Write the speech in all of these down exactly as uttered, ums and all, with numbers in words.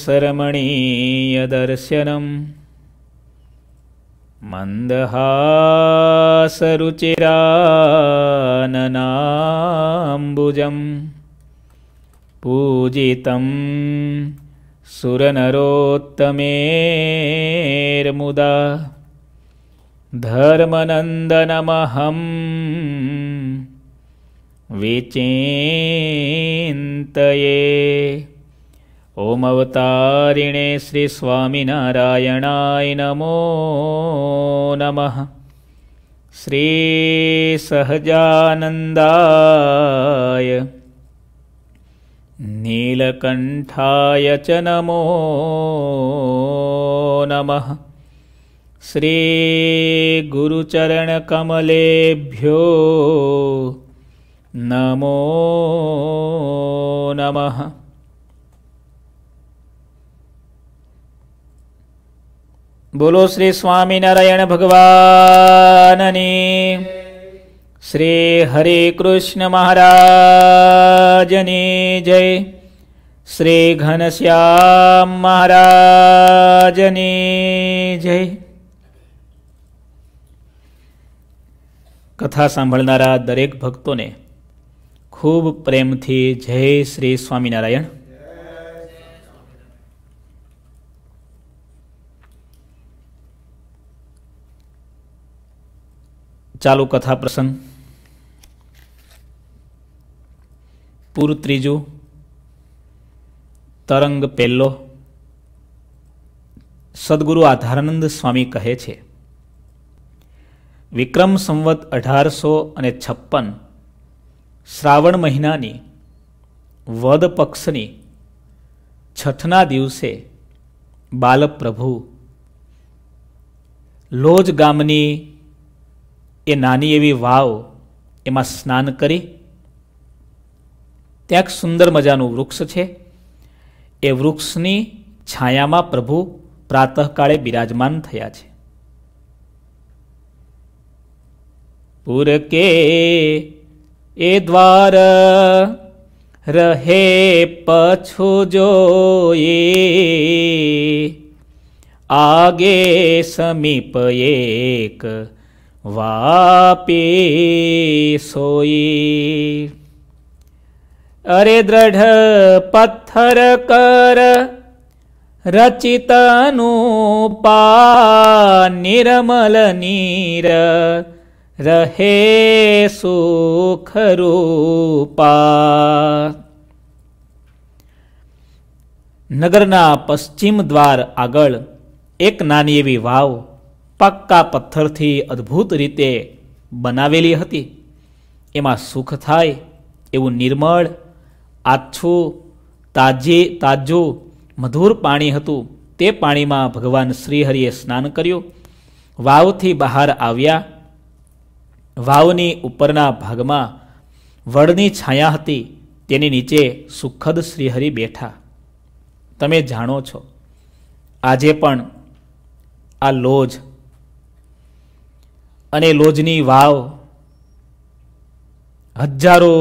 सरमणीयदर्शनम् मन्दहासरुचिराननाम्बुजम् पूजितं सुरनरोत्तमेर्मुदा धर्मनन्दनमहम् विचिन्तये। ओम अवतारिणे श्री स्वामीनारायणाय नमो नमः। श्री सहजानन्दाय नीलकंठाय च नमो नमः। श्री गुरुचरण कमलेभ्यो नमो नमः। बोलो श्री स्वामीनारायण भगवान ने, श्री हरे कृष्ण महाराज ने जय, श्री घनश्याम महाराज ने जय। कथा सांभळनारा दरेक भक्तों ने खूब प्रेम थी जय श्री स्वामीनारायण। चालू कथा प्रसंग पूर्व त्रीजू तरंग पेलो। सदगुरु आधारानंद स्वामी कहे छे, विक्रम संवत अठार सौ अने छप्पन श्रावण महीनानी वद पक्षनी छठना दिवसे बाल प्रभु लोज गामनी ए नानी एवी वाव एमां स्नान करी। त्यां एक सुंदर मजानुं वृक्ष छे, ए वृक्षनी छायामां प्रभु प्रातःकाले बिराजमान थया छे। पुरके ए द्वार रहे पछु जोए आगे समीप एक वापी सोई। अरे दृढ़ पत्थर कर रचितनु पा निर्मल नीर रहे सुख रूपा। नगरना पश्चिम द्वार आगळ एक नानी एवी वाव पक्का पत्थर थी अद्भुत रीते बनावेली हती। एमां सुख थाय एवं निर्मल आछू ताजे ताजू मधुर पाणी हतुं। ते पाणी में भगवान श्रीहरिए स्नान कर्युं। वाव थी बहार आव्या। वावनी उपरना भागमां वडनी छाया हती, तेनी नीचे सुखद श्रीहरि बैठा। तमे जाणो छो आजे पण आ लोज अने लोजनी वाव हजारों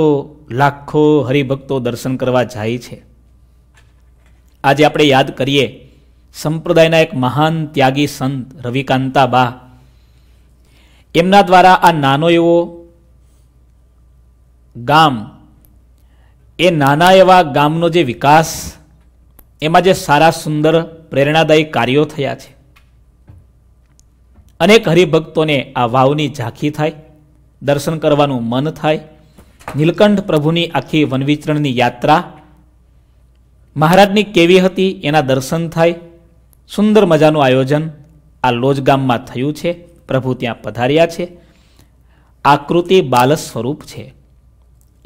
लाखों हरिभक्तों दर्शन करवा जाय छे। आज आपणे याद करिए संप्रदायना एक महान त्यागी संत रविकांता बा, एमना द्वारा आ नानो एवो गाम ए नाना एवा गामनो जे विकास एमां जे सारा सुंदर प्रेरणादायी कार्यो थया छे। अनेक हरिभक्तों ने आ वावनी झाँखी थाय, दर्शन करवानुं मन थाय। नीलकंठ प्रभुनी आखी वनविचरणनी यात्रा महाराजनी केवी हती एना दर्शन थाय। सुंदर मजानुं आयोजन आ लोज गाममां थयुं छे। प्रभु त्यां पधार्या छे। आकृति बाल स्वरूप छे,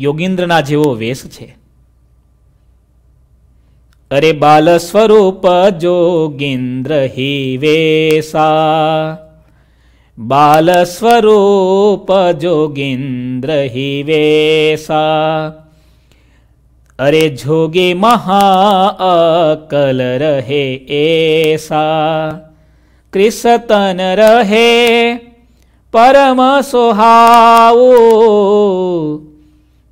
योगींद्रना जेवो वेश छे। अरे बाल स्वरूप जोगींद्र ही वेसा बाल स्वरूप जोगींद्र ही वेसा। अरे जोगी महाअकल रहे ऐसा कृष्णतन रहे परम सुहाऊ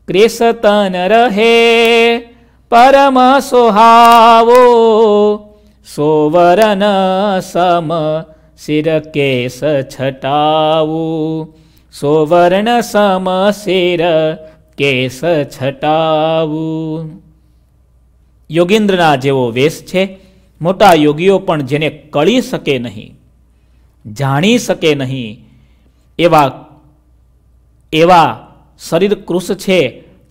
कृष्णतन रहे परम सोहावो सोवरन सम सिर केस छटावो सोवर्ण सम सिर केस छटावो। योगींद्रना जेवो वेश छे मोटा योगीओ पण जेने कळी सके नहीं, जाणी सके नहीं एवा एवा शरीर कृश छे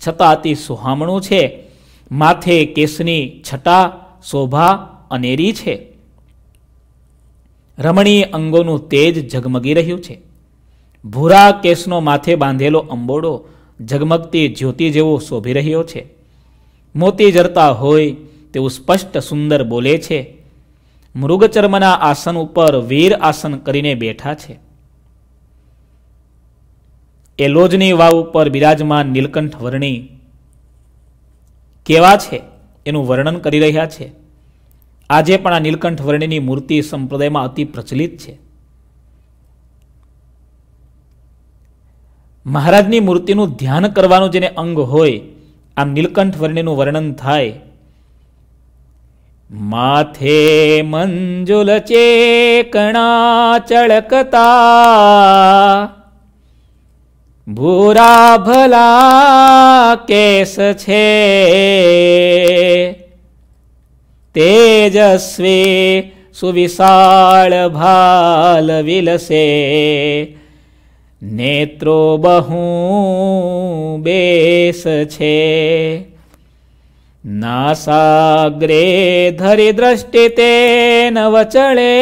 छतां अति सुहामणुं छे। माथे केसनी छटा शोभा अनेरी छे, रमणीय अंगोनुं तेज झगमगी रह्युं छे। भूरा केसनो माथे बांधेलो अंबोड़ो झगमगती ज्योति जेवो शोभी रह्यो छे। मोती जरता होय तेवो स्पष्ट सुंदर बोले छे। मृगचर्मना आसन उपर वीर आसन करीने बेठा छे। एलोजनी वाव पर विराजमान नीलकंठ वर्णी केवा छे एनुं वर्णन करी रह्या छे। आजे पण आ नीलकंठ वर्णिनी मूर्ति संप्रदायमां अति प्रचलित छे। महाराजनी मूर्तिनुं ध्यान करवानुं जेने अंग होय आम नीलकंठ वर्णिनुं वर्णन थाय। माथे मंजुल चेकणा चळकता भूरा भला केस छे तेजस्वी सुविशाल भाल विलसे नेत्रो बहु बेस छे नासाग्रे धरि दृष्टि तेन वचले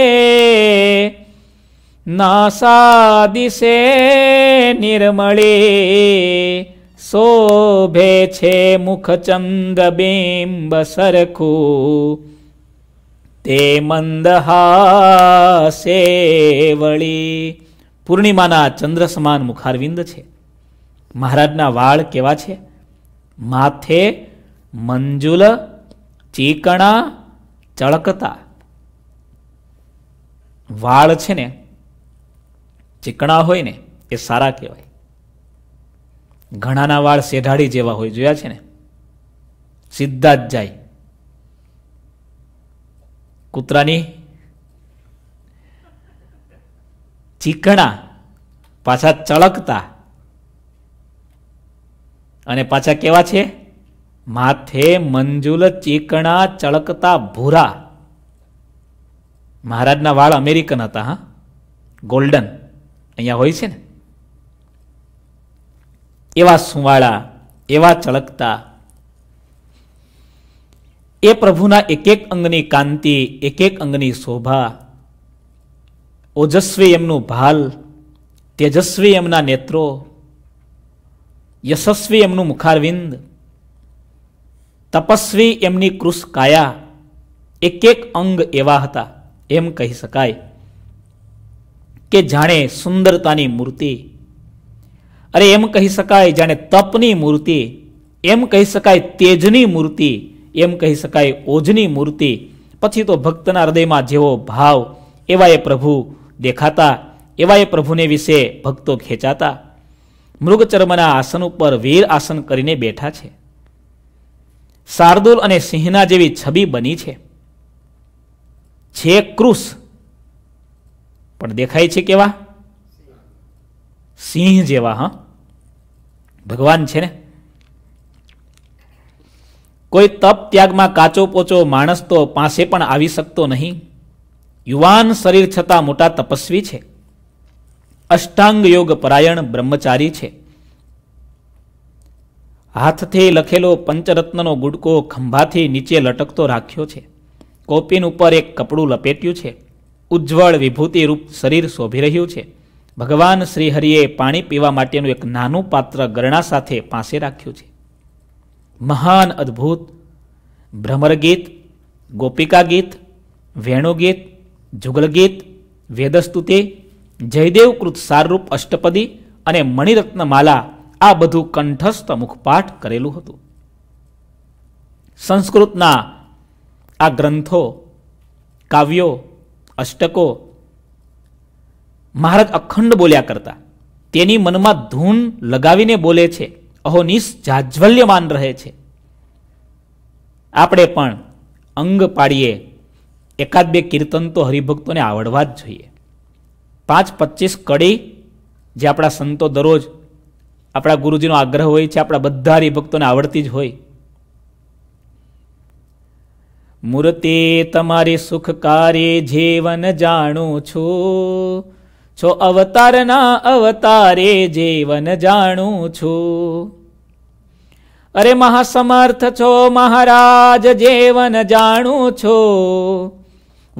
नासादिसे निर्मले शोभे छे मुख चंद्रबिंब सरखू ते मंदहासे वळी। पूर्णिमाना चंद्र समान मुखारविंद छे। महाराजना वाळ केवा छे? माथे मंजुल चीकणा चळकता। वाळ छे ने चिकणा होय ने ए सारा कहेवाय। घणाना वाळ सेढाडी जेवा होय, जोया छे ने, सीधा ज जाय। कुत्रानी चीकणा पाछा चळकता अने पाछा केवा छे? माथे मंजुल चीकणा चळकता भूरा। महाराजना वाळ अमेरिकन हता, हा गोल्डन अहींया होय छे ने। एवा सुवाळा एवा चळकता। ए प्रभुना एक एक अंगनी कांति, एक एक अंगनी शोभा। ओजस्वी एमनु भाल, तेजस्वी एमना नेत्रो, यशस्वी एमनु मुखारविंद, तपस्वी एमनी कृश काया। एक एक अंग एवा हता एम कही शकाय के जाणे सुंदरतानी मूर्ति, अरे एम कही शकाय जाणे तपनी मूर्ति, एम कही शकाय तेजनी मूर्ति, एम कही शकाय ओजनी मूर्ति। पछी तो भक्तना हृदयमां जेवो भाव एवा ए प्रभु देखाता, एवा ए प्रभुने विषे भक्तो खेचाता। मृगचर्मना आसन पर वीर आसन करीने बेठा छे। शार्दूल अने सिंहना जेवी छबी बनी छे। छे क्रूस पण देखाय छे केवा? सिंह जेवा। हाँ, भगवान छे ने। कोई तप त्याग में काचो पोचो माणस तो पासे पण आवी सकतो नहीं। युवान शरीर छता मोटा तपस्वी छे। अष्टांग योग परायण ब्रह्मचारी छे। हाथ थी लखेलो पंचरत्ननो गुड़को खंभा थी नीचे लटकतो राख्यो छे। कोपीन उपर एक कपड़ू लपेट्यू छे। उज्ज्वल विभूति रूप शरीर शोभी रह्यु छे। भगवान श्रीहरिए पाणी पीवा माटेनु एक नानु पात्र गरणा साथे पासे राख्यु छे। महान अद्भुत भ्रमरगीत, गोपिका गीत, वेणुगीत, जुगलगीत, वेदस्तुति, जयदेवकृत सारूप अष्टपदी अने मणिरत्नमाला आ बधु कंठस्थ मुखपाठ करेलु हतुं। संस्कृतना आ ग्रंथो, काव्यो, अष्टको महाराज अखंड बोल्या करता। तेनी मनमा धून लगावीने बोले छे। अहोनिश जाज्वल्यमान रहे छे। આપણે પણ અંગ પાડીએ, એકાદ બે કીર્તન તો હરિભક્તોને આવડવા જ જોઈએ। પાંચ પચીસ કડી જે આપણા સંતો દરરોજ આપણા ગુરુજીનો આગ્રહ હોય છે, આપણા બધા હરિભક્તોને આવડતી જ હોય। મૂર્તિ તમારી સુખકારી જીવન જાણું છું, છો અવતારના અવતારે જીવન જાણું છું। अरे महासमर्थ छो महाराज जीवन जाणू छो,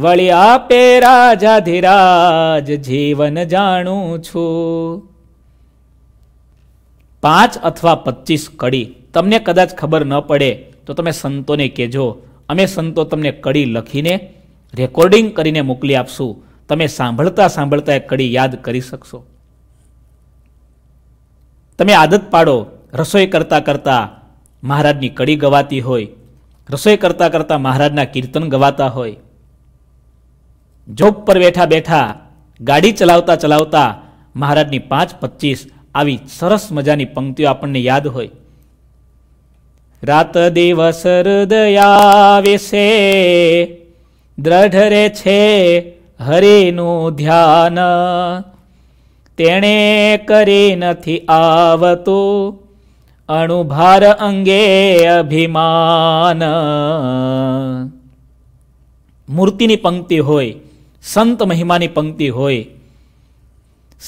वळी आपे राजाधिराज जीवन जाणू छो। पांच अथवा पच्चीस कड़ी तमने कदाच खबर न पड़े तो तमे संतो ने कहो, अमे संतो तमने कड़ी लखीने रेकॉर्डिंग करीने मोकली आपशुं, तमे सांभळता सांभळता एक कड़ी याद करी शकशो। तमे आदत पाडो, रसोई करता करता महाराजनी कड़ी गवाती होय, रसोई करता करता महाराजना कीर्तन गवाता होय, जॉब पर बैठा बैठा गाड़ी चलावता चलावता महाराजनी पांच पच्चीस आवी सरस मजानी पंक्तिओ आपणने याद होय। रात दिवस हृदया विशे दृढ़ रहे छे हरिनुं ध्यान, तेणे करे नथी आवतुं अणुभार अंगे अभिमान। मूर्तिनी पंक्ति होय, संत महिमानी पंक्ति होय।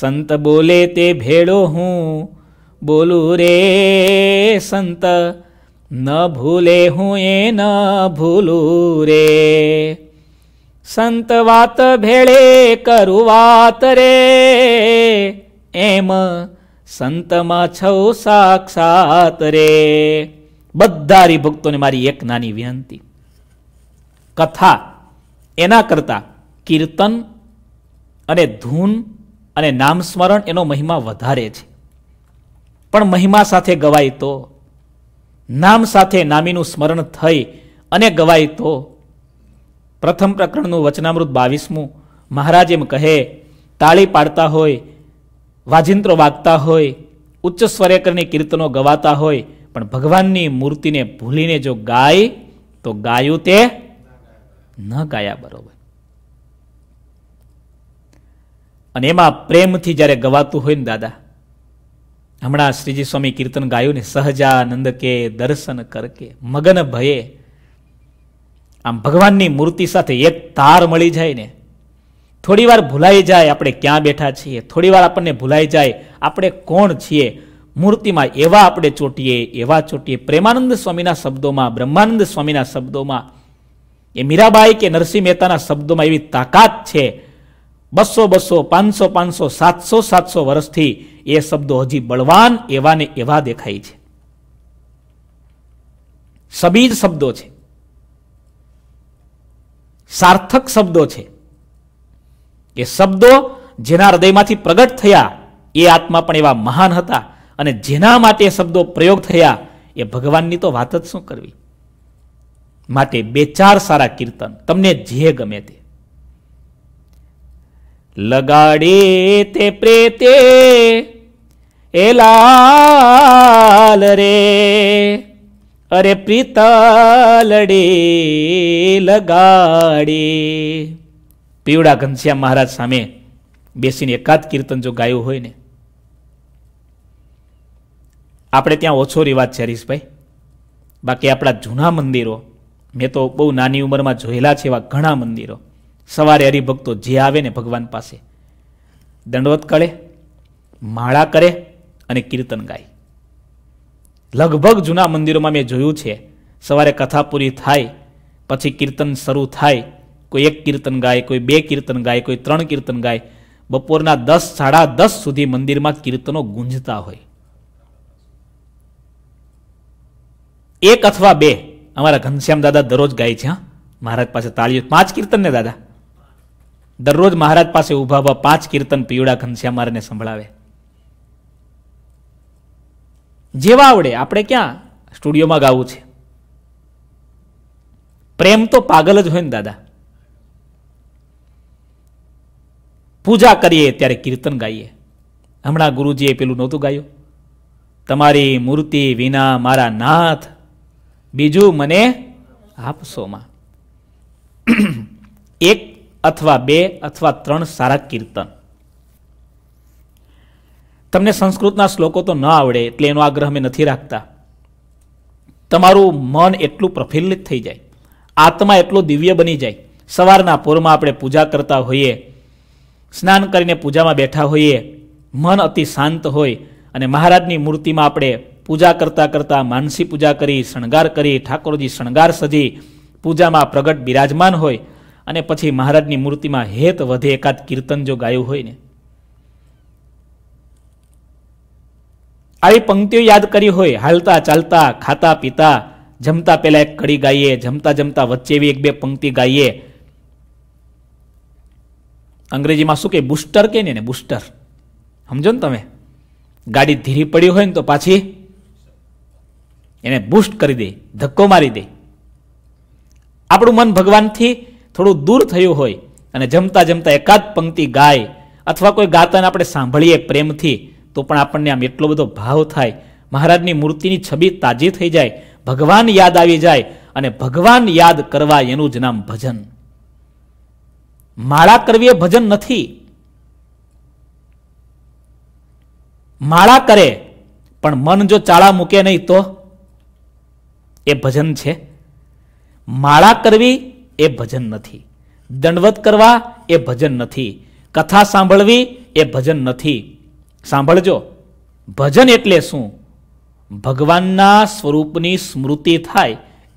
संत बोले ते भेड़ो हूँ बोलू रे संत, न भूले हूँ ये न भूलू रे संत, वात भेड़े करू वात रे एम संत मां छौ साक्षात रे। बधा हरिभक्तों ने मारी एक नानी विनंती, कथा एना करता कीर्तन अने धून अने नामस्मरण एनो महिमा वधारे छे। पण महिमा साथे गवाय तो, नाम साथे नामीनुं स्मरण थई अने गवाय तो। प्रथम प्रकरणनुं वचनामृत बावीसमुं महाराज एम कहे, ताळी पाडता होय, वाजिंत्रो वागता होय, उच्च स्वरेकरनी कीर्तनो गवाता होय, पण भगवाननी मूर्तिने भूलीने जो गाय तो गायू ते न गाया बरोबर। अने एमां प्रेमथी ज्यारे गवातुं होय ने दादा, हमणां श्रीजी स्वामी कीर्तन गायुं ने, सहजानंद के दर्शन करके मगन भये, आम भगवाननी मूर्ति साथे एक तार मळी जाय ने थोड़ी वार भूलाई जाए आपणे क्यां बैठा छीए, थोड़ी वार आपणे भूलाई जाए आपणे कोण छीए। मूर्तिमां एवा आपणे चोटीए एवा चोटीए। प्रेमानंद स्वामीना शब्दोमां, ब्रह्मानंद स्वामीना शब्दोमां, ए मीराबाई के नरसिंह महेताना शब्दोमां एवी ताकत छे। बसो बसो पांचसो पांचसो सातसो सातसो वर्षथी ए शब्दो हजी बळवान एवा ने एवा देखाय छे। सबीज शब्दो छे, सार्थक शब्दो छे। ये शब्दों जेना हृदयमांथी प्रगट थया ए आत्मा पण एवा महान हता, अने जेना माटे शब्दों प्रयोग थया ए भगवाननी तो वात ज शुं करवी। माटे बे चार सारा कीर्तन तमने जे गमे ते लगाडे ते प्रेते ए लाल रे, अरे प्रीतालडे लगाडे। पीवड़ा घनश्याम महाराज सामे बेसीने एकाद कीर्तन जो गायु होय ने, आपणे त्यां ओछो रिवाज छे हरीशभाई। बाकी आपड़ा जूना मंदिरों में तो बहु नानी उमर में जोयेला छे एवा घणा मंदिरों, सवारे हरिभक्तो जे आवे ने भगवान पासे दंडवत करे, माळा करे अने कीर्तन गाय। लगभग जूना मंदिरों में मैं जोयुं छे, सवारे कथा पूरी थाय पछी कीर्तन शरू थाय। कोई एक कीर्तन गाय, कोई बे कीर्तन गाय, कोई त्रण कीर्तन गाय। बपोरना दस साढ़ा दस सुधी मंदिर में कीर्तनों गूंजता होय। एक अथवा बे अमारा घनश्याम दादा दररोज गाय छे। महाराज पासे ताळीओ पांच कीर्तन ने दादा दररोज महाराज पासे उभा उभा पांच कीर्तन पीवड़ा घनश्याम महाराज ने संभळावे। जेवा आवडे, आपणे क्या स्टूडियो में गावुं छे। प्रेम तो पागल ज होय ने दादा। पूजा करिए त्यारे कीर्तन गाइए। हमणा गुरुजीए पेलू नहोतुं गायो, तमारी मूर्ति विना मारा नाथ बीजू मने आपशो मां। एक अथवा बे अथवा त्रण सारा कीर्तन। तमने संस्कृतना श्लोको तो न आवड़े एटले एनो आग्रह में नथी राखता। तमारू मन एटलू प्रफुल्लित थी जाए, आत्मा एटलो दिव्य बनी जाए। सवारना पोरमा आपणे पूजा करता होईए, स्नान करीने पूजामां बैठा होईए, मन अति शांत होय अने महाराजनी मूर्तिमां आपणे पूजा करता करता मानसी पूजा करी, शणगार करी, ठाकोरजी शणगार सजी पूजामां प्रगट बिराजमान होय अने पछी महाराजनी मूर्तिमां हेत वधे एकाद कीर्तन जो गायुं होय ने आई पंक्तिओ याद करी होय, हालता चालता खाता पीता जमता पहला एक कड़ी गाइए, जमता जमता वच्चे भी एक बे पंक्ति गाइए। अंग्रेजी में शू के बूस्टर के ने, ने बूस्टर समझो ने तमे। गाड़ी धीरी पड़ी होय ने तो पाछी एने बूस्ट करी दे, धक्को मारी दे। आपणुं मन भगवान थी थोड़ू दूर थयुं होय अने जमता जमता एकाद पंक्ति गाय अथवा कोई गाताने आपणे सांभळीए प्रेमथी तो पण आपणने आम एटलो बधो भाव थाय, महाराजनी मूर्तिनी छबी ताजी थई जाय, भगवान याद आवी जाय अने भगवान याद करवा एनुं ज नाम भजन। माळा करवी ए भजन नथी। माळा करे पण मन जो चाळा मूके नहीं तो ए भजन छे। माळा करवी ए भजन नथी, दंडवत करवा ए भजन नथी, कथा सांभळवी ए भजन नथी। सांभळजो भजन एटले शुं? भगवानना स्वरूपनी स्मृति थाय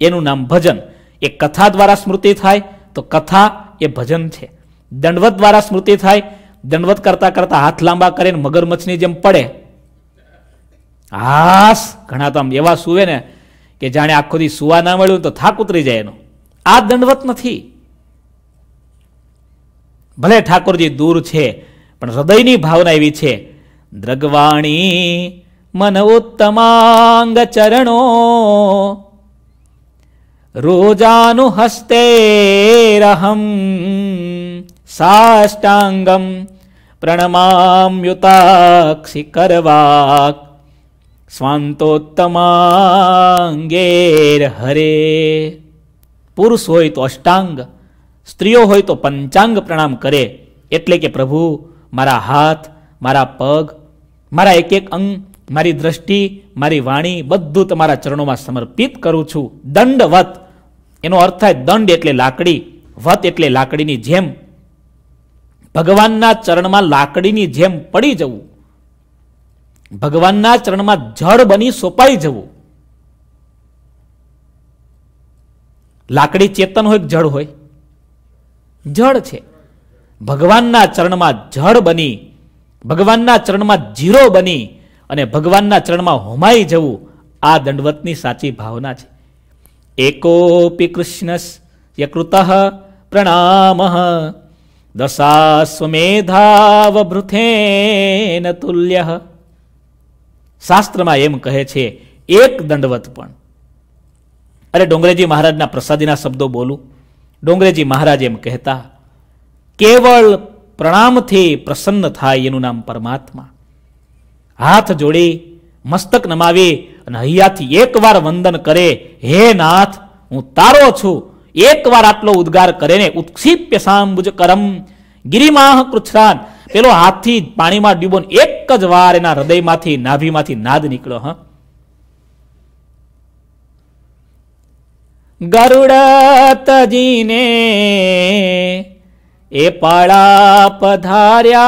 एनुं नाम भजन। ए कथा द्वारा स्मृति थाय तो कथा ए भजन छे। दंडवत द्वारा स्मृति थाय, दंडवत करता करता हाथ लांबा करे मगरमच्छनी जेम पड़े, हास घणा तो आम एवा सूवे ने के जाणे आखो दी सूवा ना मळ्युं तो थाक उतरी जाय एनो। आ दंडवत नथी। भले ठाकोरजी दूर छे पण हृदयनी भावना एवी छे। द्रगवाणी मन उत्तमांग चरणो रोजानु हस्ते रहम साष्टांगम प्रणमाम्युताक्षि करवाक स्वांतोत्तमांगेर हरे। पुरुष होय तो अष्टांग, स्त्रीओ होय तो पंचांग प्रणाम करे। एटले के प्रभु मारा हाथ, मारा पग, मारा एक एक अंग, मारी दृष्टि, मारी वाणी बधु तमारा चरणों में समर्पित करूं छूं। दंडवत एनो अर्थ है दंड एटले लाकड़ी, वत एटले लाकड़ीनी जेम। भगवानना चरण में लाकड़ीनी जेम पड़ी जवुं, भगवानना चरण में जड़ बनी सोपाई जवुं। लाकड़ी चेतन होय जड़ होय? जड़ छे। भगवानना चरण में जड़ बनी, भगवानना चरण में जीरो बनी अने भगवानना चरण में होमाई जवुं, आ दंडवतनी साची भावना छे। एकोपि कृष्णस् यकृतः प्रणामः दशाश्वमेधावभृथेन तुल्यः। शास्त्र में एम कहे छे एक दंडवत पण। अरे डोंगरेजी महाराजना प्रसादीना शब्दों बोलूं। डोंगरेजी महाराज एम कहता, केवल प्रणाम थी प्रसन्न थाय एनुं नाम परमात्मा। हाथ जोड़ी, मस्तक नमावी अने हयाथी एक वार वंदन करे, हे नाथ हूँ तारो छू। एक वार आटलो उद्गार करे ने उत्क्षिप्य सांबुज करम गिरिमाह कृच्छ्रान। पेलो हाथी पाणी में डूबो एक ज वार एना हृदय मांथी, नाभी मांथी नाद निकळ्यो। हाँ, गरुड़ तजीने ए पाड़ा पधार्या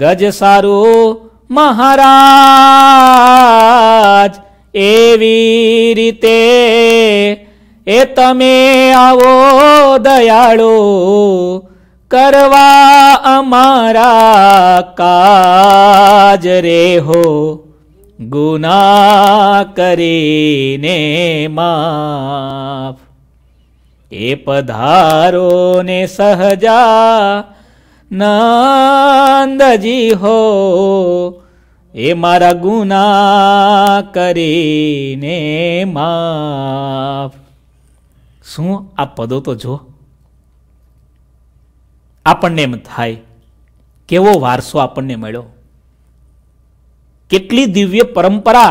गज सारू महाराज। एवी रीते ए तमे आवो दयाळो करवा अमारा काज रे हो। गुना करीने माफ ए पधारो ने सहजा नंदजी हो। ए मारा गुना करीने माफ। शू आ पदों तो जो आपने एम थाय केवो वारसो आपने मळ्यो, केटली दिव्य परंपरा,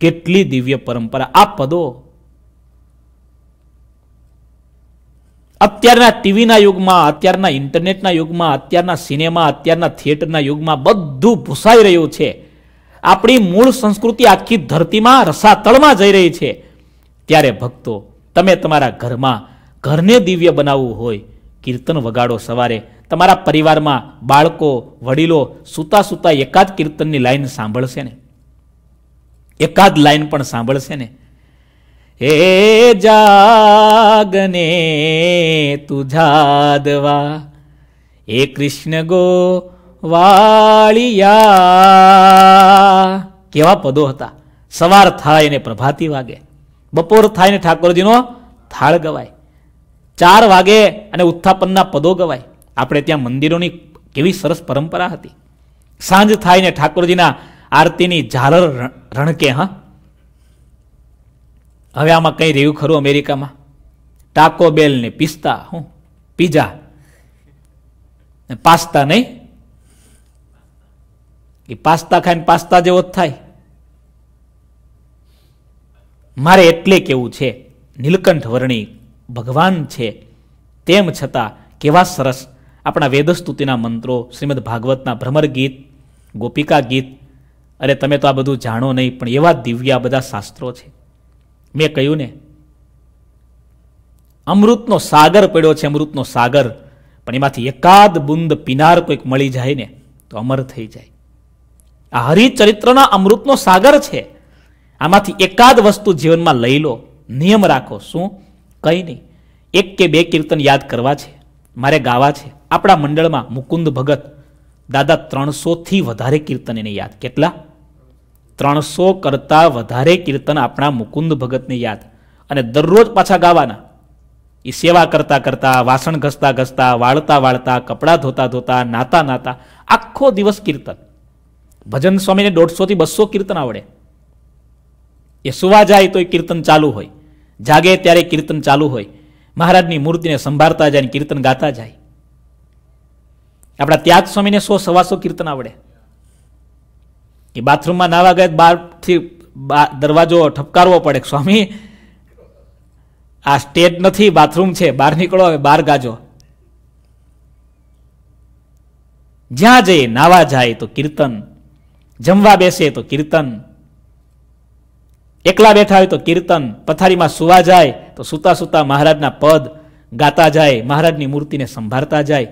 केटली दिव्य परंपरा। आ पदों अत्यारना टीवीना युगमा अत्यारना इंटरनेटना युगमा अत्यारना सिनेमा अत्यारना थिएटरना युगमा बधुं भूसाई रह्युं छे। आपणी मूळ संस्कृति आखी धरतीमां रसातळमां जई रही छे। त्यारे भक्तो तमे तमारा घरमां घरने दिव्य बनाववुं होय कीर्तन वगाड़ो। सवारे तमारा परिवारमां बाळको वडीलो सूता सूता एकाद कीर्तननी लाइन सांभळशे ने, एकाद लाइन पण सांभळशे ने। हे जागने तुझा दवा हे कृष्ण गो वालिया, केवा पदो हता। सवार थाय ने प्रभाती वागे, बपोर थाय ने ठाकोरजीनो थाळ गवाय, चार वागे अने उत्थापनना पदो गवाय। आपणे त्यां मंदिरोनी केवी सरस परंपरा हती। सांज थाय ने ठाकोरजीना आरतीनी झालर रणके। हां हवे आमां कई रह्युं खरुं अमेरिकामां? टाको बेल ने पिस्ता हूँ पिज्जा पास्ता नहीं, कि पास्ता खाई पास्ता जेवो थाय। मारे एटले केवुं छे नीलकंठ वर्णी भगवान छे तेम छतां केवा सरस अपना वेदस्तुतिना मंत्रों, श्रीमद भागवतना भ्रमर गीत, गोपिका गीत। अरे तमे तो आ बधुं जाणो नहीं पण एवा दिव्य आ बधा शास्त्रों छे। मैं कहूं ने अमृतनो सागर पड्यो छे, अमृतनो सागर, पण एमांथी एकाद बूंद पीनार कोईक मळी जाय ने तो अमर थई जाय। आ हरिचरित्रना अमृतनो सागर छे। आमांथी एकाद वस्तु जीवनमां लई लो, नियम राखो। शुं? कई नहीं, एक के बे कीर्तन याद करवा छे, मारे गावा छे। आपणा मंडळमां मुकुंद भगत दादा त्रणसो थी वधारे कीर्तन एने याद। केटला? त्रणसो करता वधारे कीर्तन अपना मुकुंद भगत ने याद। अने दररोज पाछा गावाना। ई सेवा करता करता, वासण घसता घसता, वाळता वाळता, कपड़ा धोता धोता, नाता नाता, आखो दिवस कीर्तन। भजन स्वामी ने दौड़ सौ थी बस्सो कीर्तन आवड़े। ये सुवा जाए तो कीर्तन चालू होय, जागे त्यारे कीर्तन चालू होय। महाराजनी मूर्ति ने संभारता जाए, कीर्तन गाता जाए। अपना त्याग स्वामी ने सौ सवा सौ कीर्तन आवड़े। कि बाथरूम में नहावा गए बार थी दरवाजो ठपकारवो पड़े, स्वामी आ स्टेज नहीं बाथरूम है, बहार निकलो, बहार गाजो। ज्यां जाए नहावा जाए तो कीर्तन, जमवा बेसे तो कीर्तन, एकला बैठा हो तो कीर्तन, पथारी में सुवा जाए तो सूता सूता महाराजना पद गाता जाए, महाराजनी मूर्ति ने संभारता जाए।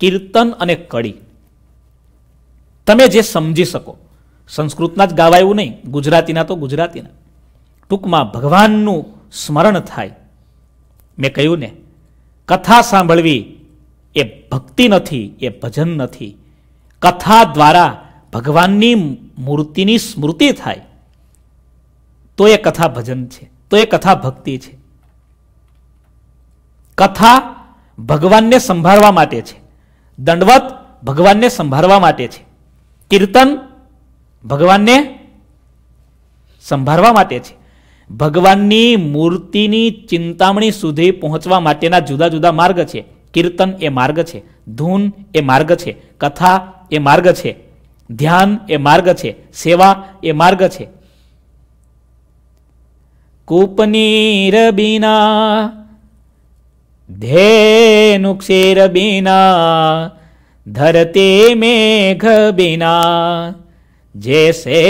कीर्तन अने कड़ी तमे जे समझी सको, संस्कृतना ज गावायुं नहीं, गुजरातीना तो गुजरातीना। टूंकमां भगवाननुं स्मरण थाय। मैं कह्युं ने कथा सांभळवी ए भक्ति नथी, ए भजन नथी। कथा द्वारा भगवाननी मूर्तिनी स्मृति थाय तो ये कथा भजन छे, तो ये कथा भक्ति छे। कथा भगवानने संभाळवा माटे छे, दंडवत भगवानने संभाळवा माटे छे, कीर्तन भगवानने संभाळवा माटे छे। भगवाननी मूर्तिनी चिंतामणी सुधी पहोंचवा माटेना जुदा जुदा मार्ग छे। कीर्तन ए मार्ग छे, धून ए मार्ग छे, कथा ए मार्ग छे, ध्यान ए मार्ग छे, सेवा ए मार्ग छे। कूपनीर बीना धेनु क्षीर बीना धरती मेघ बीना, जैसे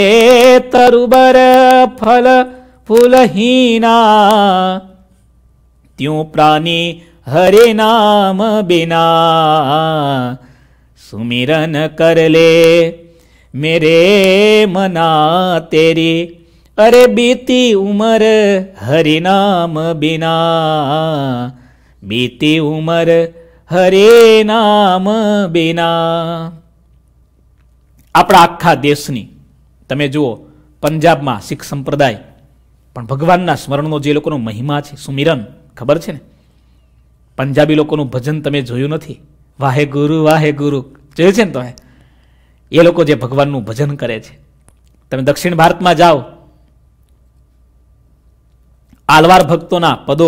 तरुबर फल फूलहीना, त्यों प्राणी हरे नाम बिना। सुमिरन कर ले मेरे मना तेरी, अरे बीती उमर हरि नाम बिना, बीती उमर हरे नाम बिना। आपड़ा आखा देशनी तमे जुओ, पंजाब में सिख संप्रदाय पण भगवानना स्मरणनो जे लोकोनो महिमा छे, सुमिरन खबर छे ने? पंजाबी लोकोनुं भजन तमे जोयुं नथी? वाहे गुरु वाहे गुरु जोयुं छे ने तमे? ए लोको जे भगवाननुं भजन करे छे। तमे दक्षिण भारत में जाओ, आलवार भक्तोना पदो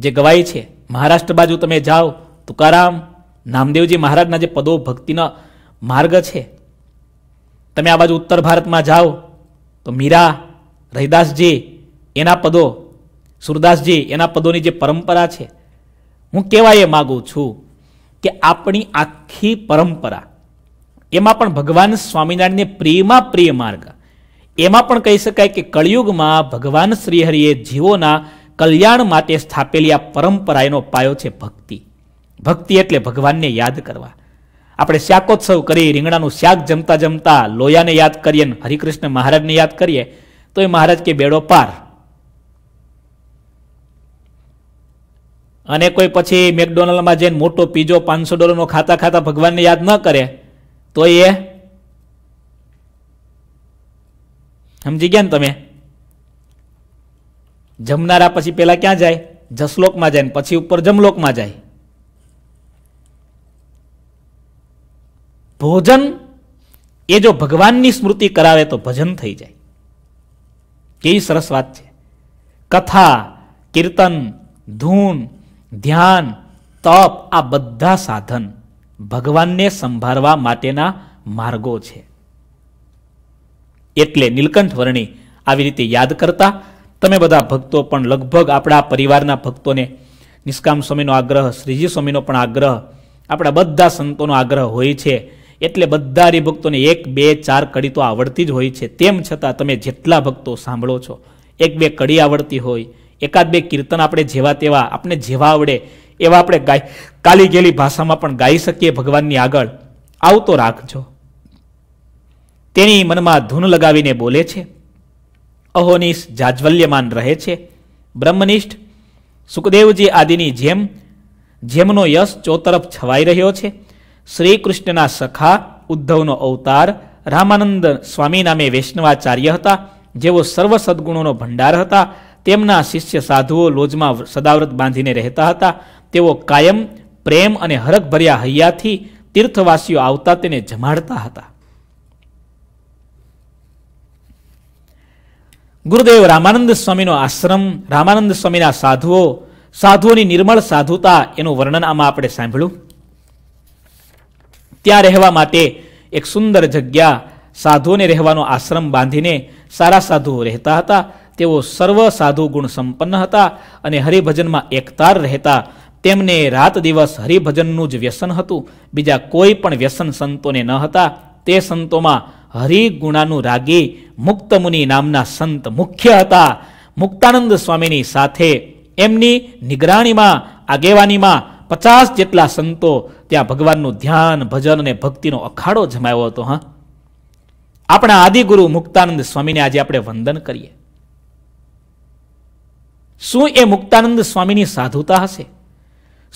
जे गवाय छे। महाराष्ट्र बाजू तमे जाओ, तुकाराम नामदेवजी महाराजना जे पदो भक्तिना मार्ग छे। तमे आ बाजू उत्तर भारत में जाओ तो मीरा रहीदास जी एना पदो, सूरदास जी एना पदोनी जे परंपरा छे, हूँ कहवा मागू छू कि आपनी आखी परंपरा एम भगवान स्वामीनारायण ने प्रिय में प्रिय मार्ग एम कही शकाय कि कलियुग में भगवान श्रीहरिए जीवोना कल्याण माटे स्थापेली आ परंपरा एनो पायो छे भक्ति। भक्ति एटले भगवानने याद करवा। आपणे शाकोत्सव करी રીંગણાનું શાક જમતા જમતા લોયાને યાદ કરીએ ને હરિકૃષ્ણ મહારાજને યાદ કરીએ तो ये महाराज के बेड़ो पार। अने कोई पछी मेकडोनल्ड में जईने मोटो पीजो पांच सौ डॉलर नो खाता खाता भगवान ने याद न करे तो ये समझी गया ने तमे। जमनारा पछी पेला क्या जाए जसलोक में जाए पछी ऊपर जमलोक में जाए। भोजन ये जो भगवान नी स्मृति करावे तो भजन थई जाए। केवी सरस वात छे। कथा कीर्तन धून ध्यान तप आ बधा साधन भगवान ने संभाळवा माटेना मार्गो छे। एटले नीलकंठ वर्णी आवी रीते याद करता तमे बधा भक्तो पण लगभग आपणा परिवारना भक्तोने निष्काम स्वामीनो आग्रह श्रीजी स्वामीनो पण आग्रह आपणा बधा संतोनो आग्रह होय छे एटले बधा हरिभक्तोने एक बे चार कड़ी तो आवड़ती ज होय छे। तेम छतां तमे जेटला भक्तो सांभळो छो एक बे कड़ी आवड़ती होय एकाद बे कीर्तन आपणे जेवा तेवा आपणे जेवा आवडे एवा आपणे गाय काली गेली भाषामां पण गाई सकीए भगवाननी आगळ आवतो राखजो। तेनी मनमा धून लगावीने बोले छे अहोनिश जाज्वल्यमान रहे छे। ब्रह्मनिष्ठ सुखदेवजी आदिनी जेम जेमनो यश चौतरफ छवाई रह्यो छे। श्री कृष्णना सखा उद्धवनो अवतार रामानंद स्वामी नामे वैष्णवाचार्य हता जेओ सर्व सद्गुणोनो भंडार हता। तेमना शिष्य साधुओ लोजमा सदाव्रत बांधीने रहता हता। तेओ कायम प्रेम अने हरखभर्या हैयाथी तीर्थवासीओ आवता तेने जमाडता हता। गुरुदेव रामानंद स्वामी आश्रम रामानंद स्वामी साधुओ साधुओं की निर्मल साधुता एनु वर्णन आमां आपणे सांभळ्युं। त्यां रहेवा माटे एक सुंदर जग्या साधुओं ने रहेवानो आश्रम बांधीने सारा साधुओ रहता हता। तेओ सर्व साधु गुण संपन्न हता अने हरिभजन में एकतार रहता। तेमने रात दिवस हरिभजननुं ज व्यसन हतुं बीजा कोई पण व्यसन संतोने न हता। ते संतोमां हरिगुणानु रागी मुक्त मुनि नामना संत मुख्य हता। मुक्तानंद स्वामीनी साथे एमनी निगराणीमां आगेवानीमां पचास जेटला संतो त्यां भगवाननुं ध्यान भजन अने भक्तिनो अखाड़ो जमाव्यो हतो। हाँ आपणा आदिगुरु मुक्तानंद स्वामीने आज आपणे वंदन करीए। शुं ए मुक्तानंद स्वामीनी साधुता हशे?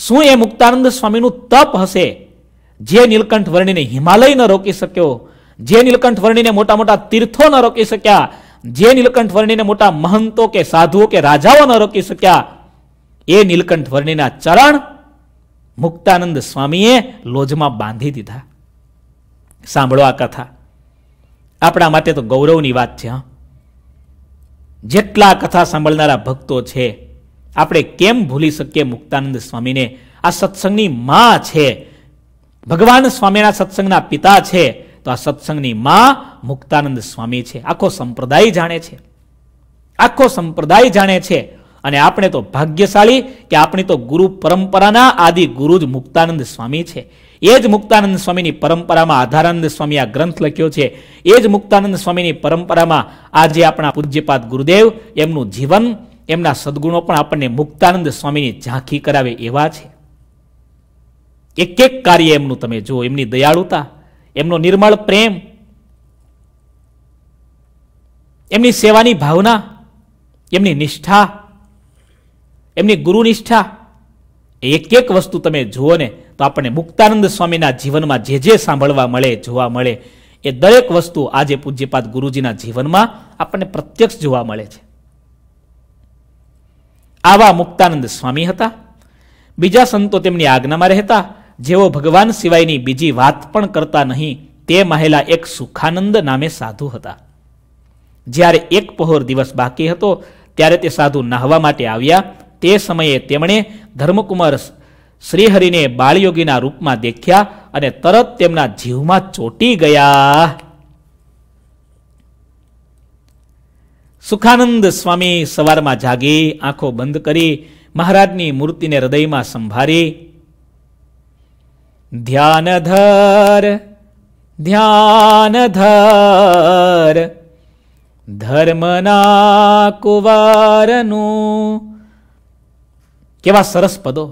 शुं ए मुक्तानंद स्वामीनुं तप हशे जे नीलकंठ वर्णीने हिमालय न रोकी शक्यो, जे नीलकंठ वर्णीने मोटा मोटा तीर्थो न रोकी शक्या, जे नीलकंठ वर्णीने मोटा महंतो के साधुओं के राजाओं न रोकी शक्या ए नीलकंठ वर्णीना चरण मुक्तानंद स्वामीए लोजमा बांधी दीधा। सांभळो आ कथा आपणा माटे तो गौरवनी वात छे। जेटला कथा सांभळनारा भक्तो छे आपणे केम भूली शकीए मुक्तानंद स्वामीने? आ सत्संगनी मां छे। भगवान स्वामीना सत्संगना पिता छे तो आ सत्संगनी मां मुक्तानंद स्वामी छे। आखो संप्रदाय जाणे छे, आखो संप्रदाय जाणे छे अने आपणे तो भाग्यशाली के आपणी तो गुरु परंपराना आदि गुरु ज मुक्तानंद स्वामी छे। ए ज मुक्तानंद स्वामीनी परंपरामां आधारानंद स्वामी आ ग्रंथ लख्यो छे। ए ज मुक्तानंद स्वामीनी परंपरामां आज आपणा पूज्यपाद गुरुदेव एमनुं जीवन एमना सद्गुणो पण आपणे मुक्तानंद स्वामीनी झांकी करावे एवा छे। एक एक कार्य एमनुं तमे जो एमनी दयाळुता एमनो निर्मल प्रेम एमनी सेवानी भावना एमनी निष्ठा एमनी गुरु निष्ठा एक एक वस्तु तमे जुओ ने तो आपणे मुक्तानंद स्वामीना जीवनमां जे जे सांभळवा मळे जोवा मळे ए दरेक वस्तु आज पूज्यपाद गुरुजीना जीवनमां आपणे प्रत्यक्ष जोवा मळे छे। आवा मुक्तानंद स्वामी हता। बीजा संतो तेमनी आज्ञामां रहेता जेवो भगवान सिवायनी बीजी वात पण करता नहीं ते महेला एक सुखानंद नामे साधु हता। ज्यारे एक पहोर दिवस बाकी हतो त्यारे ते साधु नाहवा माटे आव्या। ते समये तेमणे धर्मकुमार श्रीहरिने बाळयोगीना रूपमां देख्या अने तरत तेमना जीवमां चोटी गया। सुखानंद स्वामी सवारमां जागी आंखो बंद करी महाराजनी मूर्ति ने हृदय में संभारी ध्यान धर ध्यान धर धर्मना कुवारनु केवा सरस पदो।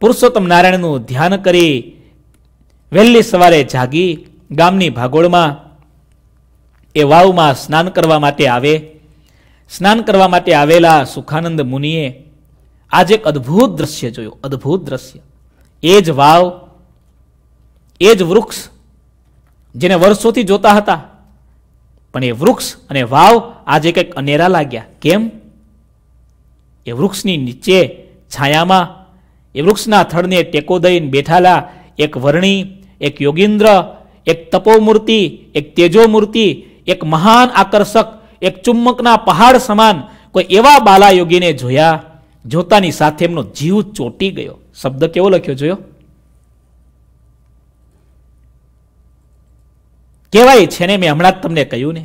पुरुषोत्तम नारायण नु ध्यान करी वहेली सवारे जागी गामनी भागोळमां ए वावमां स्नान करवा माटे आवे। स्नान करवा माटे आवेला सुखानंद मुनिए आज एक अद्भुत दृश्य जोयो। अद्भुत दृश्य एज वाव एज वृक्ष जेने वर्षोथी जोता हता पण ए वृक्ष अने वाव आजे कंईक अनेरा लाग्या। केम ए वृक्षनी नीचे छायामां ए वृक्षना थड़ने टेको दईने बेठाला एक वर्णी एक योगींद्र एक तपोमूर्ति एक तेजोमूर्ति एक महान आकर्षक एक चुम्बकना पहाड़ समान कोई एवा बाला योगी ने जोया। जोतानी साथे एमनो जीव चोटी गयो। शब्द केवो लख्यो जोयो केवाय छे ने मैं हमणां तमने कह्युं ने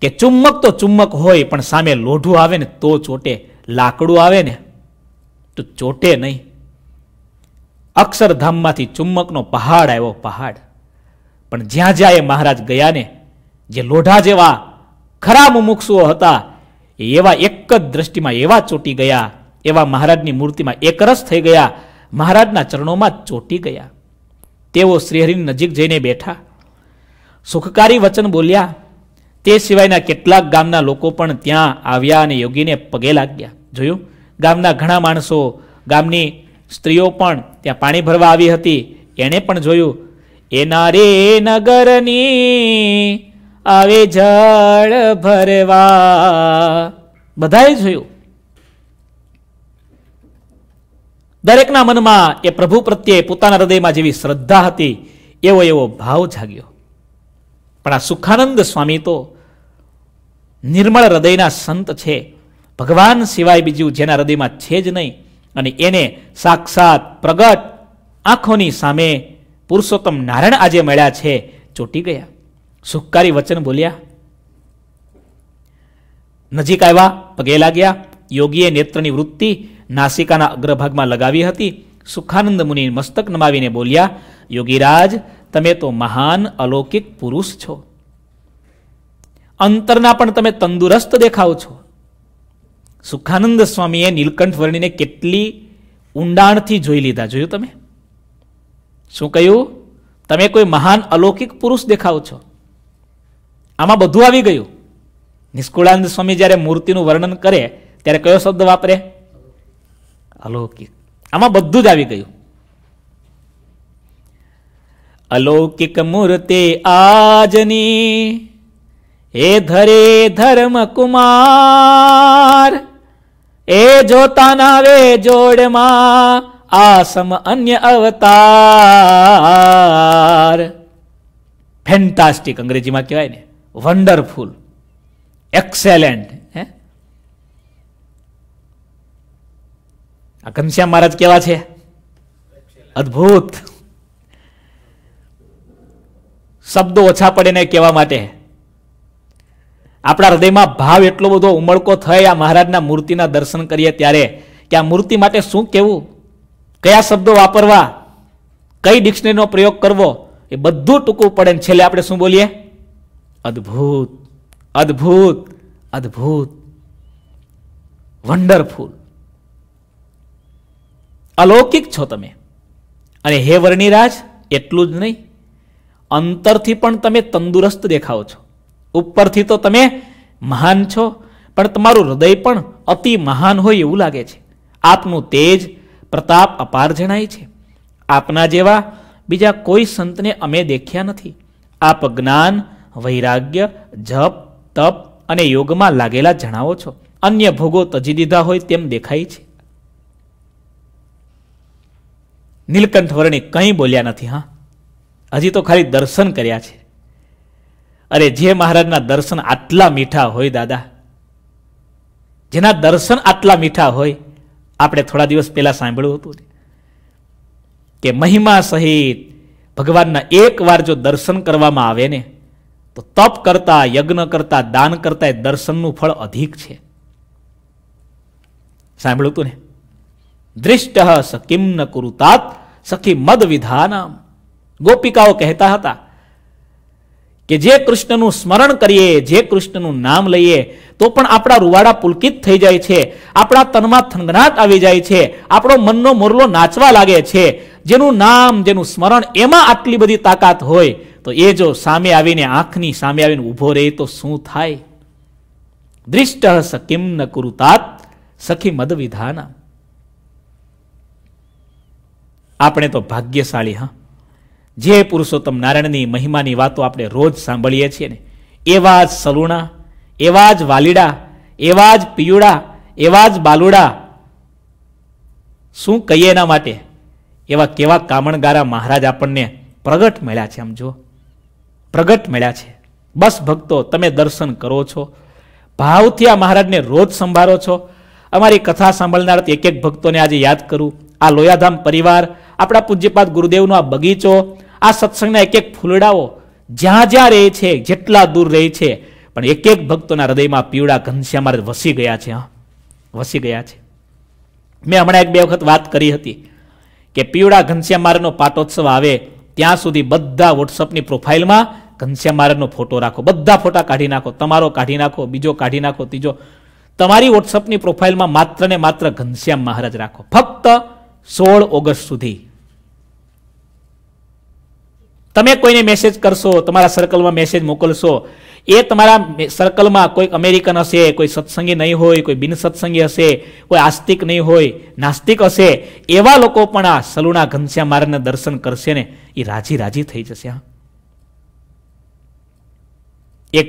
के चुम्बक तो चुम्बक होय पण सामे लोढू आवे ने तो चोटे। लाकड़ू आवे ने तो चोटे नहीं। अक्षरधाम मांथी चुम्बकनो पहाड़ आव्यो पहाड़ पण ज्यां ज्यां ए महाराज गया ने जे लोढा जेवा खरा मुमुक्षुओ हता एवा एक ज दृष्टिमां एवा चोटी गया। एवा महाराजनी मूर्तिमां एकरस थई गया। महाराजना चरणोमां चोटी गया। तेवो श्रीहरिनी नजीक जईने बेठा सुखकारी वचन बोल्या। ते सिवायना केटलाक गामना लोको पण त्यां आव्या अने योगीने पगे लाग्या। जोयुं गामना घणा माणसो गामनी स्त्रीओ पण त्यां पाणी भरवा आवी हती। एणे पण जोयुं एना रे नगरनी आवे जळ भरवा। बधाए जोयुं दरेकना मनमा ए प्रभु प्रत्ये पोताना हृदयमां जेवी श्रद्धा हती एवो एवो भाव जाग्यो। पण आ सुखानंद स्वामी तो निर्मळ हृदयना संत छे। भगवान सिवाय बीजुं जेना हृदयमां छे ज नहीं अने एने साक्षात प्रगट आँखोनी सामे पुरुषोत्तम नारायण आजे मळ्या छे। चोटी गया। सुखकारी वचन बोल्या। नजीक आव्या पगे लाग्या। योगीए नेत्रनी वृत्ति नासिकाना अग्रभाग में लगावी हती। सुखानंद मुनि मस्तक नमावीने बोल्या योगीराज तमे तो महान अलौकिक पुरुष छो। अंतरना पण तमे तंदुरस्त देखाओ छो। सुखानंद स्वामीए नीलकंठ वर्णीने केटली ऊंडाणथी जोई लीधा। जोयुं तमे शुं कह्युं तमे कोई महान अलौकिक पुरुष देखाओ छो। आमां बधुं आवी गयुं। निष्कुळानंद स्वामी ज्यारे मूर्तिनुं वर्णन करे त्यारे कयो शब्द वापरे अलौकिक। आमा बधुं ज आवी गयुं। अलौकिक मूर्ति आजनी ए धरे धर्म कुमार ए जोताना वे जोड़मा आसम अन्य अवतार। फेन्टास्टिक अंग्रेजी में कहेवाय ने वंडरफुल एक्सेलेंट। आ घनश्याम महाराज केवा छे अद्भुत। शब्दों ओछा पड़े ने केवा माटे आपणा हृदयमां भाव एटलो बधो उमळको थाय आ महाराजना मूर्तिना दर्शन करीए त्यारे के आ मूर्ति माटे शुं कहेवुं कया शब्दों वापरवा कई डिक्शनरीनो प्रयोग करवो ए बधुं टूंकू पड़े ने छेल्ले आपणे शुं बोलीए अद्भुत अद्भुत अद्भुत वंडरफुल अलौकिक छो तमे। अने हे वर्णिराज एटलुं ज नहीं अंतरथी पण तमे तंदुरस्त देखाओ छो। उपरथी तो तमे महान छो पण तमारुं हृदय पण अति महान होय एवुं लागे छे। आपनुं तेज प्रताप अपार जणाय छे। आपना जेवा बीजा कोई संतने अमे देख्या नथी। आप ज्ञान वैराग्य जप तप अने योगमां लागेला जणावो छो। अन्य भोगो तजी दीधा होय तेम देखाय छे। नीलकंठ वर्णी कहीं बोल्या नथी। हाँ हजी तो खाली दर्शन कर्या छे। अरे जे महाराजना दर्शन आटला मीठा होय दादा जेना दर्शन आटला मीठा होय आपणे थोड़ा दिवस पहला सांभळ्युं हतुं के महिमा सहित भगवानना एक वार जो दर्शन करवामां आवे ने तो तप करता, यज्ञ करता, दान करता दर्शनનું ફળ અધિક છે। સાંભળ્યું તું ને? दृष्टः सकिम न कुरुतात सखी मद विधानम। गोपिकाओ कहता हता कि जे कृष्णनु स्मरण करिए, जे कृष्णनु नाम लईए तो पण आपड़ा रुवाड़ा पुलकित थई जाय छे, आपड़ा तनमा थंगनाट आवी जाय छे, आपड़ो मननो मोरलो नाचवा लागे छे। जेनु नाम, जेनु स्मरण एमां आटली बधी ताकत होय तो ए जो सामे आवीने आंखनी सामे आवीने ऊभो रहे तो शुं थाय? दृष्टः सकिम न कुरुतात सखी मद विधानम। आपणे तो भाग्यशाली हाँ, जे पुरुषोत्तम नारायणनी महिमानी वातो आपणे रोज सांभळीए छीए ने एवा ज सलूणा, एवा ज वालीडा, एवा ज पियुड़ा, एवा ज बालुड़ा, शुं कहीए एना माटे एवा केवा कामणगारा महाराज आपणने प्रगट मळ्या छे। आम जो प्रगट मळ्या छे। बस भक्तो तमे दर्शन करो छो, भावथी आ महाराजने रोज संभारो छो। अमारी कथा सांभळनार एक एक भक्तोने आज याद करूं। आ लोयाधाम परिवार, आपड़ा पूज्यपाद गुरुदेवनो आ बगीचो, आ सत्संगना एक एक फूलड़ाओ ज्यां ज्यां रहे छे, जेटला दूर रहे छे, पण एक एक भक्तोना हृदयमां पीवड़ा घनश्याम वसी गया छे। हां, वसी गया छे। मैं हमणां एक बे वखत बात करी हती के पीवड़ा घनश्याम महाराजनो पाटोत्सव आवे त्यां सुधी बधा वोट्सएपनी प्रोफाइलमां घनश्याम महाराजनो फोटो राखो, बधा फोटा काढी नाखो, तमारो काढी नाखो, बीजो काढी नाखो, तीजो। तमारी वोट्सएपनी प्रोफाइलमां मात्र ने मात्र घनश्याम महाराज राखो। फक्त सोल ऑगस्ट सुधी तमे कोईने मैसेज करशो, तमारा सर्कल में मैसेज मोकलशो, ए तमारा सर्कल में कोई अमेरिकन हशे, कोई सत्संगी नहीं होय, कोई बिन सत्संगी हशे, कोई आस्तिक नहीं होय, नास्तिक हशे, एवा लोको पण आ सलूणा घनश्याम महाराजने दर्शन करशे ने ए राजी राजी थई जशे। हां, एक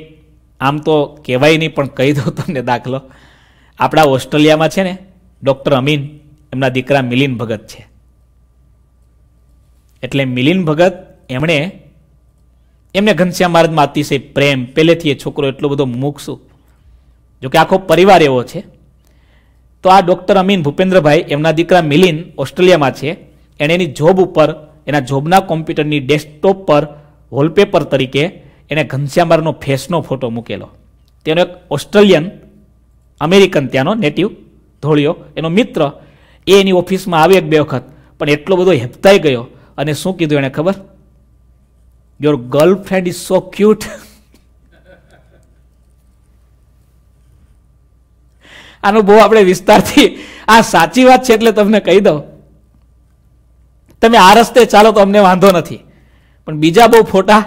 आम तो कहेवाय नहीं पण कही दो तमने दाखलो। आपड़ा ऑस्ट्रेलिया में छे ने डॉक्टर अमीन एमना दीकरा मिलिन भगत छे, एटले मिलिन भगत एमणे एमने घनश्याम महाराज मां अतिशय प्रेम, पहेलेथी ए छोकरो एटलो बधो मुमुक्षु, जो के आखो परिवार एवो छे। तो आ डॉक्टर अमीन भूपेन्द्र भाई एमना दीकरा मिलिन ऑस्ट्रेलिया में छे, एणे एनी जॉब उपर, एना जॉबना कॉम्प्यूटरनी डेस्कटॉप पर वॉलपेपर तरीके एणे घनश्याम महाराजनो फेसनो फोटो मूकेलो। तेनो एक ऑस्ट्रेलियन अमेरिकन त्यानो नेटिव धोळियो एनो मित्र ए एनी ऑफिस में आवे एक बे वखत, पण एटलो बधो हेपताई गयो अने शुं कीधुं एणे खबर? Your girlfriend is so cute. आनो बहु आपणे विस्तारथी, आ साची वात छे एटले तमने कही दऊं। तमे आ रस्ते चालो तो अमने वांधो नथी, पण बीजा बहु फोटा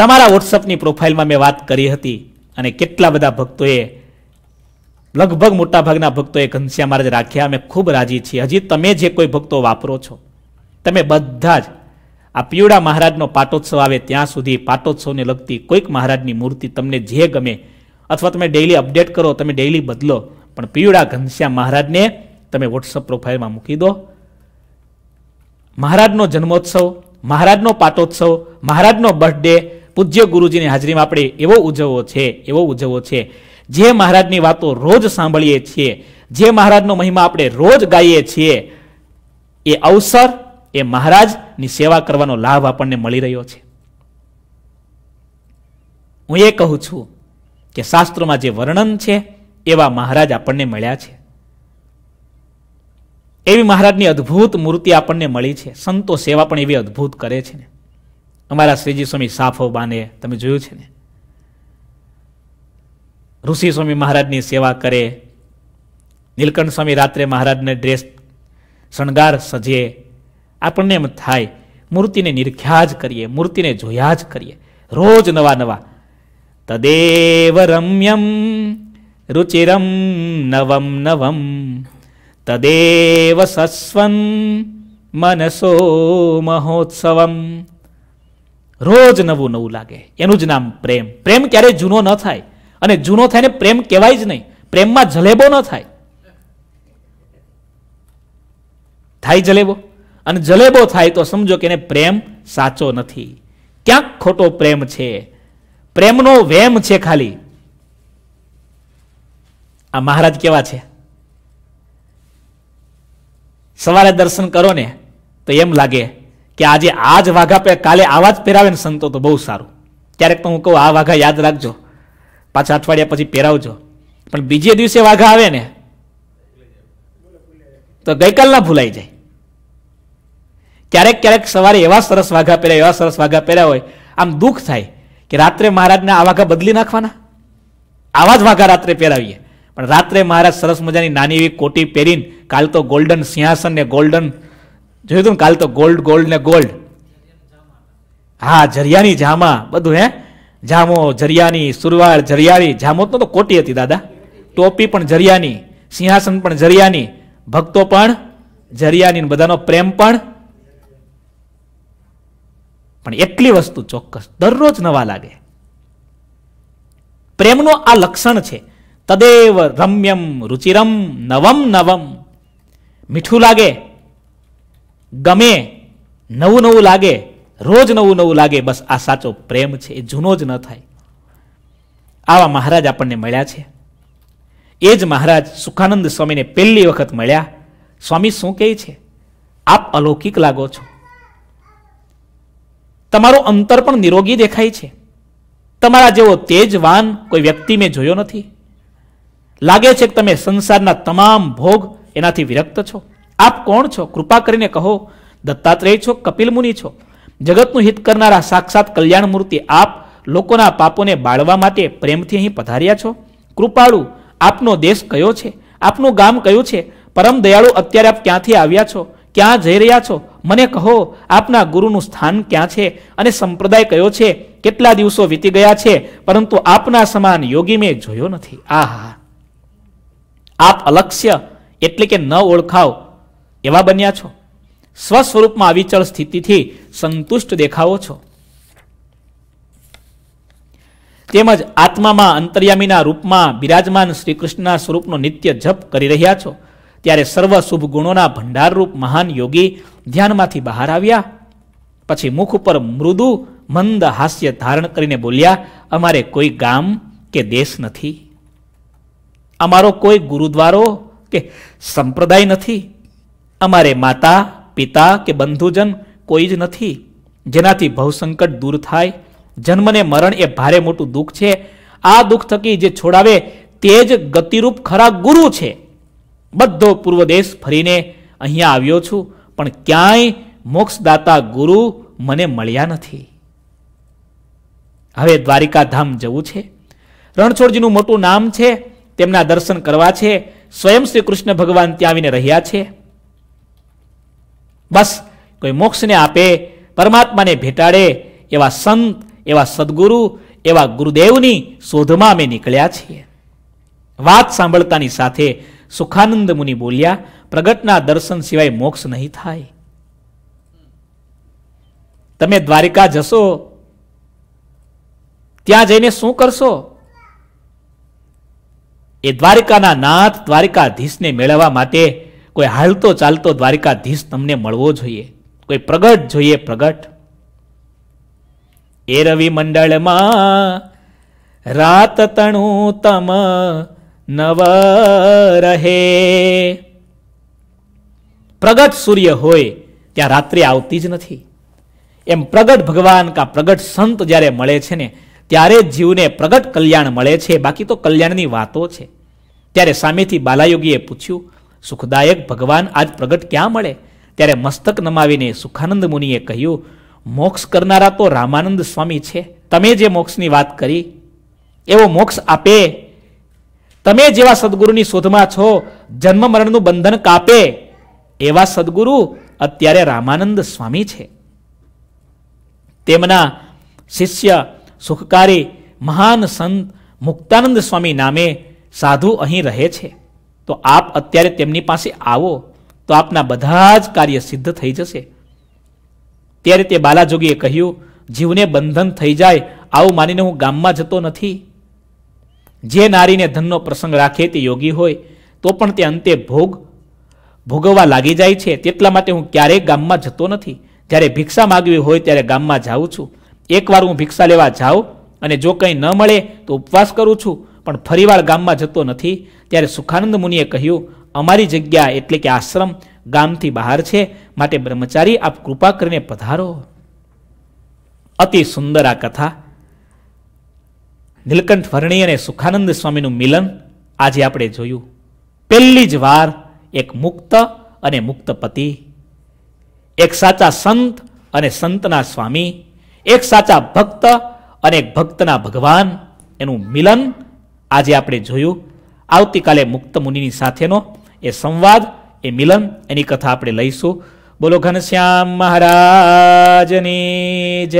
तमारा व्हाट्सएपनी प्रोफाइल में मैं बात करी हती। अने केटला बधा भक्तोए, लगभग मोटा भागना भक्तोए घनश्याम महाराज राख्या। अमे खूब राजी छीए। हजी तमे जे कोई भक्तो वापरो छो तमे बधा ज आ पीवड़ा महाराजनो पाटोत्सव आवे त्यां सुधी पाटोत्सवने लगती कोईक महाराजनी मूर्ति तमने जे गमे अथवा तमे डेली अपडेट करो, तमे डेली बदलो, पण पीवड़ा घनश्याम महाराजने तमे व्हाट्सएप प्रोफाइलमां मूकी दो। महाराजनो जन्मोत्सव, महाराजनो पाटोत्सव, महाराजनो बर्थडे पूज्य गुरुजी ने हाजरी में आपणे एवो उजवो छे, एवो उजवो छे। जे महाराजनी वातो रोज सांभळीए छीए, जे महाराजनो महिमा आपणे रोज गाईए छीए, ए अवसर, ए महाराजनी सेवा करवानो लाभ आपणने मळी रह्यो छे। हुं ए कहूं छुं के शास्त्रोमां जे वर्णन छे एवा महाराज आपणने मळ्या छे, एवी महाराजनी अद्भुत मूर्ति आपणने मळी छे। संतो सेवा पण एवी अद्भुत करे छे ने। अमारा श्रीजी स्वामी साफो बाने तमे जोयुं छे ने, ऋषि स्वामी महाराजनी सेवा करे, नीलकंठ स्वामी रात्रे महाराजने ड्रेस शणगार सजे। आपणने एम थाय मूर्तिने निरख्या ज करिए, मूर्तिने जोया ज करिए, रोज नवा नवा। तदेव रम्यम रुचिरम नवम नवम तदेव सस्वं मनसो महोत्सवम। रोज नवू नवू लागे, एनुं ज नाम प्रेम। प्रेम क्यारे जूनो न थाय, अने जूनो थाय ने प्रेम कहेवाय ज नहीं। प्रेम में जलेबो न थाय, थाय जलेबो, अने जलेबो थाय तो समझो के ने प्रेम साचो नथी, क्यांक खोटो प्रेम छे, प्रेमनो वेम छे खाली। आ महाराज केवा छे? सवारे दर्शन करो ने तो एम लागे कि आज आज वाघा पे काले आवाज पहरावे संतो तो बहुत सारू। क्यारेक तो हूँ कहूँ आ वाघा याद रखो, पाछा अठवाडिया पछी पहरावजो। पण बीजे दिवसे वाघा आवे ने तो गईकाल ना भूलाई जाए। क्यारेक क्यारेक सवारे एवा सरस वाघा पहराया एवा सरस वाघा पहराया होय आम दुख थाय कि रात्रे महाराजने आ वाघा बदली नाखवाना। आवा ज वाघा रात्रे पहरावीए पण रात्रे महाराज सरस मजानी नानी एवी कोटी पहेरीने काल तो गोल्डन सिंहासन ने गोल्डन जोयुं तुम काल तो गोल्ड गोल्ड ने गोल्ड, हाँ जरियानी जामा बधुं हे, जामो जरियानी सुरवाळ जरियानी, जामो तो कोटी हती दादा, टोपी पण जरियानी, सिंहासन पण जरियानी, भक्तो पण जरियानी, बधानो प्रेम पण पण एकली वस्तु चोक्कस दररोज नवा लागे। प्रेमनो आ लक्षण छे तदेव रम्यम रुचिरम नवम नवम, मीठू लागे, गमे, नवुं नवुं लागे, रोज नवुं नवुं लागे। बस आ साचो प्रेम छे, जूनो ज न थाय। आवा महाराज आपणे मळ्या छे। ए ज महाराज सुखानंद स्वामी ने पहली वखत मळ्या। स्वामी शुं कहे छे, आप अलौकिक लागो छो, तमारो अंतर पण निरोगी देखाय छे, तमारा जेवो तेजवान कोई व्यक्ति में जोयो नथी। लागे छे के तमे संसारना तमाम भोग एनाथी विरक्त छो। आप कोण छो? कृपा करीने कहो, दत्तात्रेय छो, कपिल मुनि छो, जगतनुं हित करनारा साक्षात कल्याण मूर्ति आप लोकोना पापोने बाळवा माटे प्रेमथी अहीं पधार्या छो। कृपाळु, आपनो देश कयो छे? आपनुं गाम कयुं छे? परम दयाळु, अत्यारे आप क्यांथी आव्या छो? क्यां जई रह्या छो? मने कहो, आपना गुरुनुं स्थान क्यां छे अने संप्रदाय कयो छे? केटला दिवसो वीती गया छे परंतु आपना समान योगी में जोयो नथी। आहा, आप अलक्ष्य एटले के न ओळखाव एवा बन्या छो। स्वस्वरूप में अविचल स्थिति थी संतुष्ट देखावो छो। तेमज आत्मा में अंतर्यामीना रूप में बिराजमान श्रीकृष्णना स्वरूपनो नित्य जप करी रह्या छो। त्यारे सर्व शुभ गुणोना भंडार रूप महान योगी ध्यानमांथी बहार आव्या। पछी मुख पर मृदु मंद हास्य धारण करीने बोल्या, अमारे कोई गाम के देश नथी, अमारो कोई गुरुद्वारो के संप्रदाय नथी, अमारे माता पिता के बंधुजन कोई ज नथी जेनाथी भवसंकट दूर थाय। जन्म ने मरण ए भारे मोटुं दुख छे। आ दुख थकी जे छोड़ावे तेज गतिरूप खरा गुरु छे। बधो पूर्वदेश फरीने अहींया आव्यो छुं पण क्यांय मोक्षदाता गुरु मने मळ्या नथी। हवे द्वारिका धाम जवुं छे। रणछोड़जीनुं मोटुं नाम छे, तेमना दर्शन करवा छे। स्वयं श्री कृष्ण भगवान त्यां आवीने रह्या छे। बस कोई मोक्ष ने आपे, परमात्मा ने भेटाड़े एवा संत, एवा सदगुरु, एवा गुरुदेवनी शोधमां अमे निकळ्या छीए। वात सांभळतानी साथे सुखानंद मुनि बोल्या, प्रगटना दर्शन सिवाय मोक्ष नहीं थाय। तमे द्वारिका जशो त्यां जईने शुं करशो? ए द्वारिकाना नाथ द्वारिकाधीशने मेळववा माटे कोई हालतो चालतो द्वारिकाधीश तमने मळवो जोईए, कोई प्रगट जोईए, प्रगट। ए रवि मंडल मां रात तणु तम नव रहे। प्रगट सूर्य होय त्यां रात्रि आवती ज नथी। एम प्रगट भगवान का प्रगट संत ज्यारे मळे छे ने त्यारे जीवने प्रगट कल्याण मळे छे, बाकी तो कल्याणनी वातो छे। त्यारे सामेथी बालायोगीए पूछ्युं, सुखदायक भगवान आज प्रगट क्या मळे? त्यारे मस्तक नमावीने सुखानंद मुनिए कह्युं, मोक्ष करनारा तो रामानंद स्वामी छे। तमे जे मोक्षनी वात करी एवो मोक्ष आपे। तमे जेवा सद्गुरुनी शोधमां छो, जन्म मरणनुं बंधन कापे, एवा सद्गुरु अत्यारे रामानंद स्वामी छे। तेमना शिष्य सुखकारी महान संत मुक्तानंद स्वामी नामे साधु अहीं रहे छे। तो आप अत्यारे तेमनी पासे आवो तो आपना बधा ज कार्य सिद्ध थई जशे। त्यारे ते बालाजोगीए कह्युं, जीवने बंधन थई जाय आवुं मानीने हुं गाममां जतो नथी। जे नारीने धननो प्रसंग राखे ते योगी होय तो पण ते अंते भोग भोगवा लागी जाय छे। तेटला माटे हुं क्यारेय गाममां जतो नथी। त्यारे भिक्षा मागवी होय त्यारे गाममां जाऊं छुं। एकवार हुं भिक्षा लेवा जाऊं अने जो कंई न मळे तो उपवास करूं छुं, पण फरीवार गाममां जतो नथी। त्यारे सुखानंद मुनिए कह्युं, अमारी जग्या एटले के आश्रम गामथी बहार छे, माटे ब्रह्मचारी आप कृपा करीने पधारो। अति सुंदर आ कथा નીલકંઠ વર્ણી અને સુખાનંદ સ્વામીનું મિલન આજે આપણે જોયું। પહેલી જ વાર એક મુક્ત અને મુક્ત પતિ, એક સાચા સંત અને સંતના સ્વામી, એક સાચા ભક્ત અને એક ભક્તના ભગવાન, એનું મિલન આજે આપણે જોયું। આવતીકાલે મુક્ત મુનિની સાથેનો એ સંવાદ, એ મિલન, એની કથા આપણે લઈશું। બોલો ઘનશ્યામ મહારાજની જય।